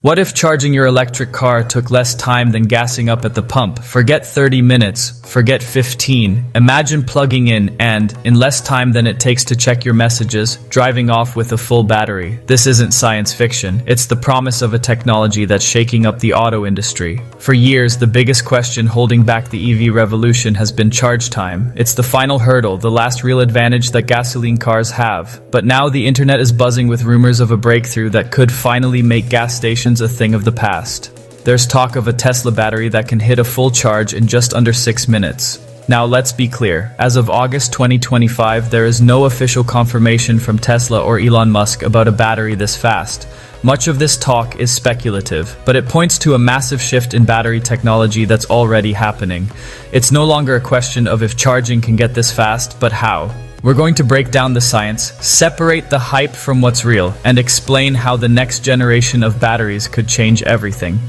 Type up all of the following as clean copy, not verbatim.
What if charging your electric car took less time than gassing up at the pump? Forget 30 minutes, forget 15. Imagine plugging in and, in less time than it takes to check your messages, driving off with a full battery. This isn't science fiction. It's the promise of a technology that's shaking up the auto industry. For years, the biggest question holding back the EV revolution has been charge time. It's the final hurdle, the last real advantage that gasoline cars have. But now the internet is buzzing with rumors of a breakthrough that could finally make gas stations a thing of the past. There's talk of a Tesla battery that can hit a full charge in just under 6 minutes. Now let's be clear, as of August 2025, there is no official confirmation from Tesla or Elon Musk about a battery this fast. Much of this talk is speculative, but it points to a massive shift in battery technology that's already happening. It's no longer a question of if charging can get this fast, but how. We're going to break down the science, separate the hype from what's real, and explain how the next generation of batteries could change everything.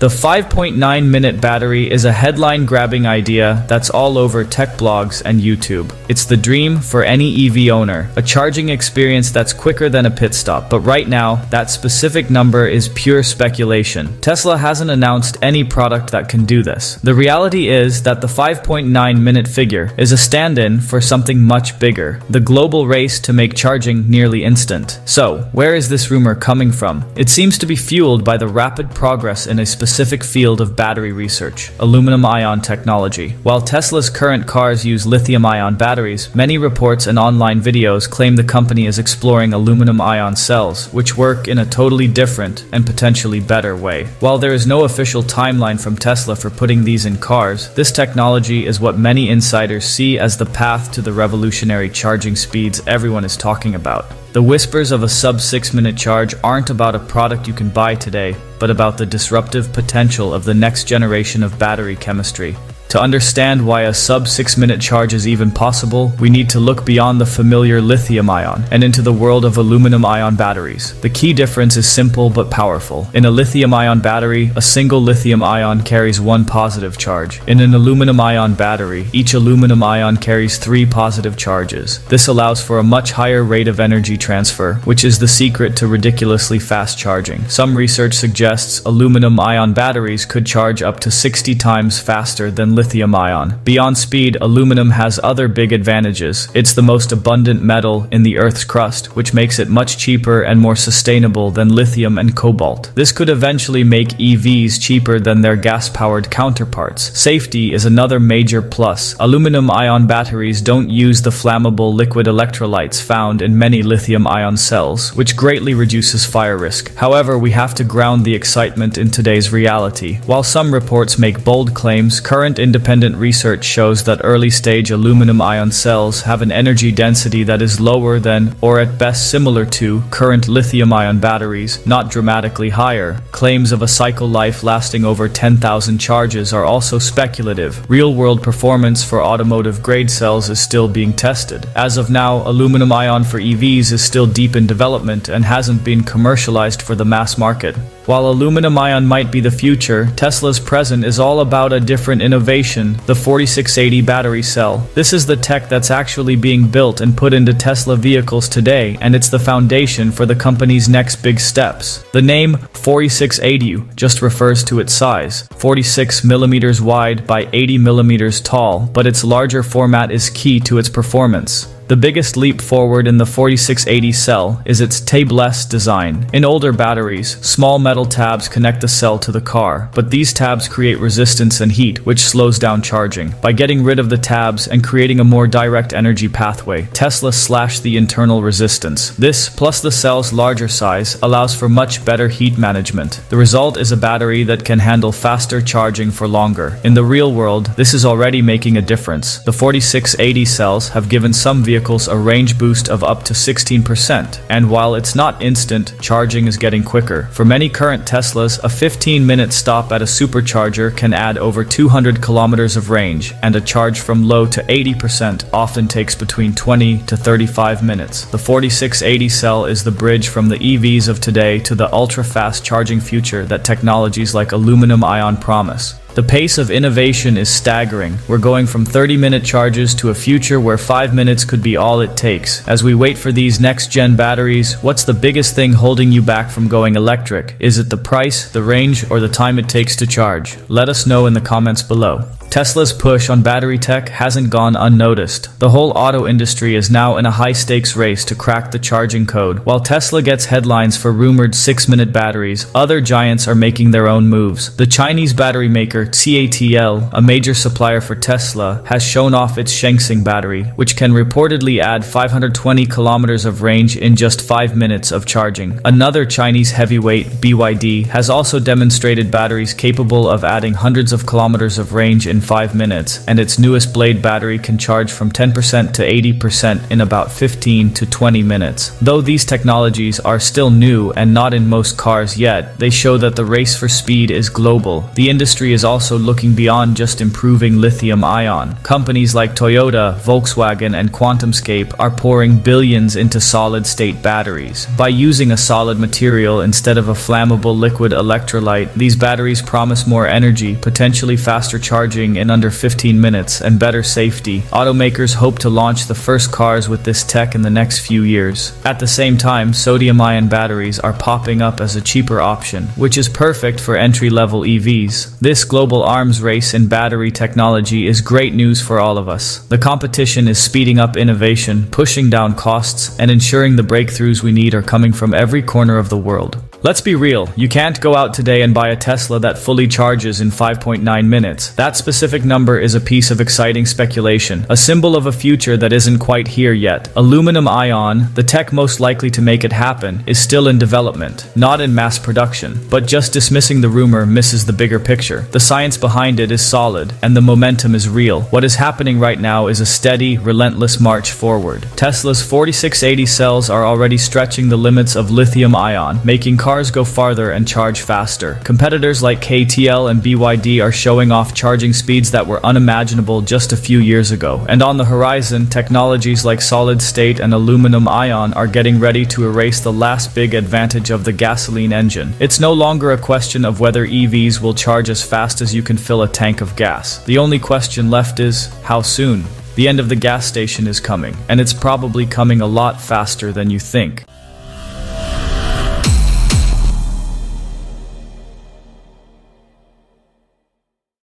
The 5.9-minute battery is a headline-grabbing idea that's all over tech blogs and YouTube. It's the dream for any EV owner, a charging experience that's quicker than a pit stop. But right now, that specific number is pure speculation. Tesla hasn't announced any product that can do this. The reality is that the 5.9-minute figure is a stand-in for something much bigger, the global race to make charging nearly instant. So, where is this rumor coming from? It seems to be fueled by the rapid progress in a specific field of battery research, aluminum ion technology. While Tesla's current cars use lithium ion batteries, many reports and online videos claim the company is exploring aluminum ion cells, which work in a totally different and potentially better way. While there is no official timeline from Tesla for putting these in cars, this technology is what many insiders see as the path to the revolutionary charging speeds everyone is talking about. The whispers of a sub-6-minute charge aren't about a product you can buy today, but about the disruptive potential of the next generation of battery chemistry. To understand why a sub-6-minute charge is even possible, we need to look beyond the familiar lithium ion and into the world of aluminum ion batteries. The key difference is simple but powerful. In a lithium ion battery, a single lithium ion carries one positive charge. In an aluminum ion battery, each aluminum ion carries 3 positive charges. This allows for a much higher rate of energy transfer, which is the secret to ridiculously fast charging. Some research suggests aluminum ion batteries could charge up to 60 times faster than lithium ion. Beyond speed, aluminum has other big advantages. It's the most abundant metal in the Earth's crust, which makes it much cheaper and more sustainable than lithium and cobalt. This could eventually make EVs cheaper than their gas-powered counterparts. Safety is another major plus. Aluminum ion batteries don't use the flammable liquid electrolytes found in many lithium ion cells, which greatly reduces fire risk. However, we have to ground the excitement in today's reality. While some reports make bold claims, current independent research shows that early-stage aluminum ion cells have an energy density that is lower than, or at best similar to, current lithium ion batteries, not dramatically higher. Claims of a cycle life lasting over 10,000 charges are also speculative. Real-world performance for automotive-grade cells is still being tested. As of now, aluminum ion for EVs is still deep in development and hasn't been commercialized for the mass market. While aluminum ion might be the future, Tesla's present is all about a different innovation, the 4680 battery cell. This is the tech that's actually being built and put into Tesla vehicles today, and it's the foundation for the company's next big steps. The name 4680 just refers to its size, 46 millimeters wide by 80 millimeters tall, but its larger format is key to its performance. The biggest leap forward in the 4680 cell is its tabless design. In older batteries, small metal tabs connect the cell to the car, but these tabs create resistance and heat, which slows down charging. By getting rid of the tabs and creating a more direct energy pathway, Tesla slashed the internal resistance. This, plus the cell's larger size, allows for much better heat management. The result is a battery that can handle faster charging for longer. In the real world, this is already making a difference. The 4680 cells have given some vehicles a range boost of up to 16%, and while it's not instant, charging is getting quicker. For many current Teslas, a 15-minute stop at a supercharger can add over 200 kilometers of range, and a charge from low to 80% often takes between 20 to 35 minutes. The 4680 cell is the bridge from the EVs of today to the ultra-fast charging future that technologies like aluminum ion promise. The pace of innovation is staggering. We're going from 30-minute charges to a future where 5 minutes could be all it takes. As we wait for these next-gen batteries, what's the biggest thing holding you back from going electric? Is it the price, the range, or the time it takes to charge? Let us know in the comments below. Tesla's push on battery tech hasn't gone unnoticed. The whole auto industry is now in a high-stakes race to crack the charging code. While Tesla gets headlines for rumored 6-minute batteries, other giants are making their own moves. The Chinese battery maker CATL, a major supplier for Tesla, has shown off its Shenxing battery, which can reportedly add 520 kilometers of range in just 5 minutes of charging. Another Chinese heavyweight, BYD, has also demonstrated batteries capable of adding hundreds of kilometers of range in 5 minutes, and its newest Blade battery can charge from 10% to 80% in about 15 to 20 minutes. Though these technologies are still new and not in most cars yet, they show that the race for speed is global. The industry is also looking beyond just improving lithium ion. Companies like Toyota, Volkswagen, and QuantumScape are pouring billions into solid-state batteries. By using a solid material instead of a flammable liquid electrolyte, these batteries promise more energy, potentially faster charging in under 15 minutes, and better safety. Automakers hope to launch the first cars with this tech in the next few years. At the same time, sodium-ion batteries are popping up as a cheaper option, which is perfect for entry-level EVs. This global arms race in battery technology is great news for all of us. The competition is speeding up innovation, pushing down costs, and ensuring the breakthroughs we need are coming from every corner of the world. Let's be real, you can't go out today and buy a Tesla that fully charges in 5.9 minutes. That specific number is a piece of exciting speculation, a symbol of a future that isn't quite here yet. Aluminum ion, the tech most likely to make it happen, is still in development, not in mass production. But just dismissing the rumor misses the bigger picture. The science behind it is solid, and the momentum is real. What is happening right now is a steady, relentless march forward. Tesla's 4680 cells are already stretching the limits of lithium ion, making cars go farther and charge faster. Competitors like CATL and BYD are showing off charging speeds that were unimaginable just a few years ago. And on the horizon, technologies like solid-state and aluminum ion are getting ready to erase the last big advantage of the gasoline engine. It's no longer a question of whether EVs will charge as fast as you can fill a tank of gas. The only question left is, how soon? The end of the gas station is coming, and it's probably coming a lot faster than you think.